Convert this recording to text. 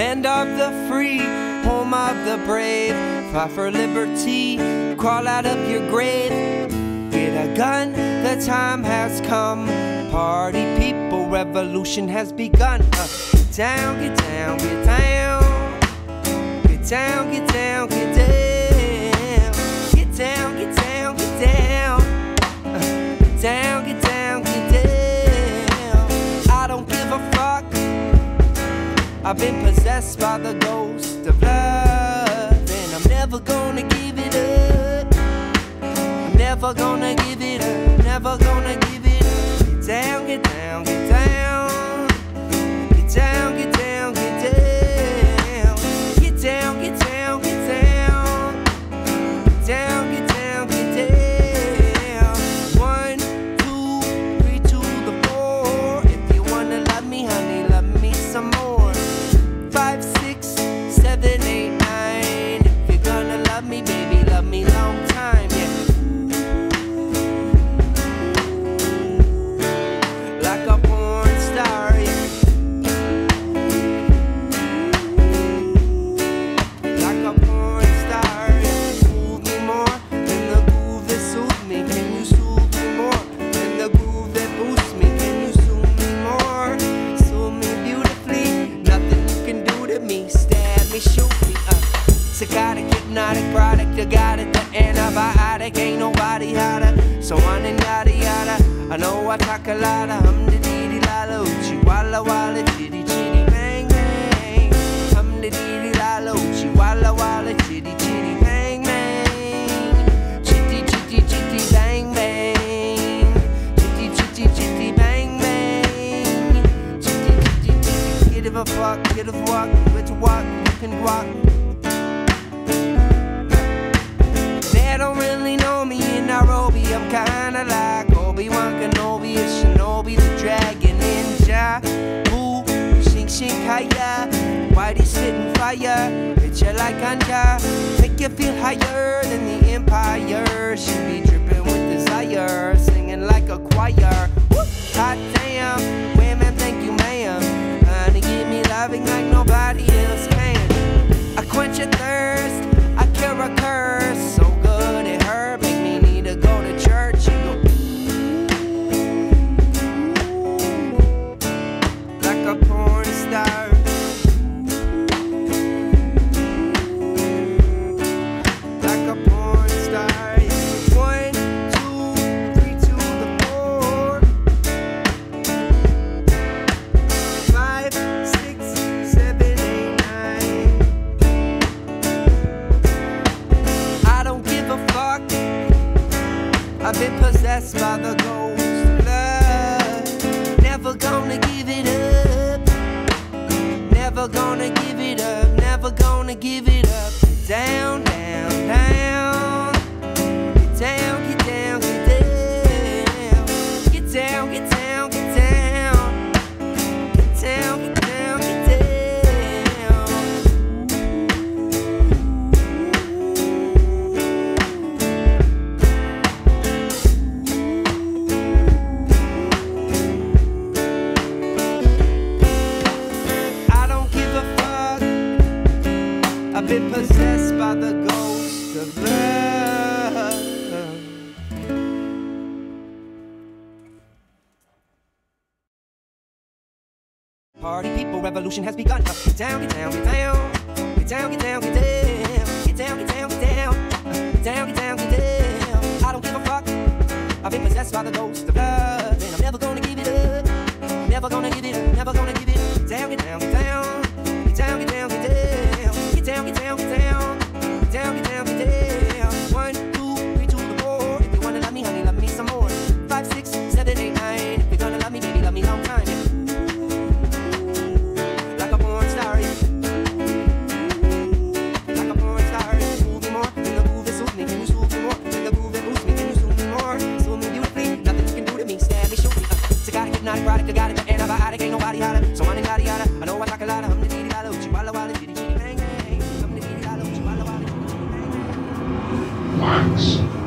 Land of the free, home of the brave. Fight for liberty, crawl out of your grave. Get a gun, the time has come. Party people, revolution has begun. Get down, get down, get down. Get down, get down, get down. Get down, get down, get down. Get down, get down, get down. I don't give a fuck. I've been possessed by the ghost of love, and I'm never gonna give it up. I'm never gonna give it up. Never gonna give it up. Get down, get down, get down. Get down, get down, get down. Get down, get down, get down. Get down, get down, get down. 1, 2, 3 to the 4. If you wanna love me, honey, love me some more. 5, 6, 7, 8, 9. If you're gonna love me, baby, love me long time, yeah. Like a porn star, yeah. Like a porn star, yeah. Soothe me more when the groove that soothes me. Can you soothe me more when the groove that boosts me? Can you soothe me more? Soothe me beautifully. Nothing you can do to me. Stab me, shoot me up. Psychotic, hypnotic product, you got it. The antibiotic, ain't nobody hotter. So on and yada yada. I know I talk a lot. Hum de dee dee la la, oochie walla walla, chitty chitty bang bang. Hum de dee dee la la, oochie walla walla, chitty chitty bang bang. Chitty chitty chitty bang bang. Chitty chitty chitty bang bang. Chitty chitty chitty. Get of a fuck, get of walk, which walk you can walk. They don't really know me in Nairobi. I'm kinda like Obi-Wan Kenobi and Shinobi the Dragon Ninja. Ooh, shink shink higher. Whitey's spitting fire, hit you like ganja. Make you feel higher than the empire. She be dripping with desire, singing like a choir. Woo! Hot damn, women, thank you ma'am. Honey, give me loving like nobody else can. I quench your thirst, I cure a curse. So good it hurt, make me need to go to church. You go like a porn star, like a porn star. 1, 2, 3 to the 4. 5, 6, 7, 8, 9. I don't give a fuck. I've been possessed by the ghost of love. Never gonna give it up. Never gonna give it up, never gonna give it up. Get down, down, down. Get down, get down, get down. Get down, get down, get down. Get down, get down, get down. I don't give a fuck. I've been possessed by the ghost of love. Party people, revolution has begun. Get down, get down, get down. Get down, get down, get down. Get down, get down, get down. Get down, get down, get down. I don't give a fuck. I've been possessed by the ghost of love, and I'm never gonna give it up. Never gonna give it up. Never gonna give it up. Get down, get down, get down. Get down, get down, get down. Get down, get down, get down. Get down, get down, get down. 1, 2, 3 to the 4. If you wanna love me, honey, love me some more. 5, 6, 7, 8, 9. If you're gonna love me, baby, love me long time. Like a porn star, like a porn star. Move me more, in the groove that suits me. Can you soothe me more, in the groove that boosts me? Can you soothe me more, soothe me beautifully? Nothing you can do to me, stab me, shoot me. Psychotic, hypnotic, product, I got it. The antibiotic, ain't nobody hotter. So I'm yada yada. I know I talk a lot. I'm the dee dee la la, oochie walla walla, chitty chitty bang bang. I'm the dee dee la la, oochie walla walla, chitty chitty bang bang.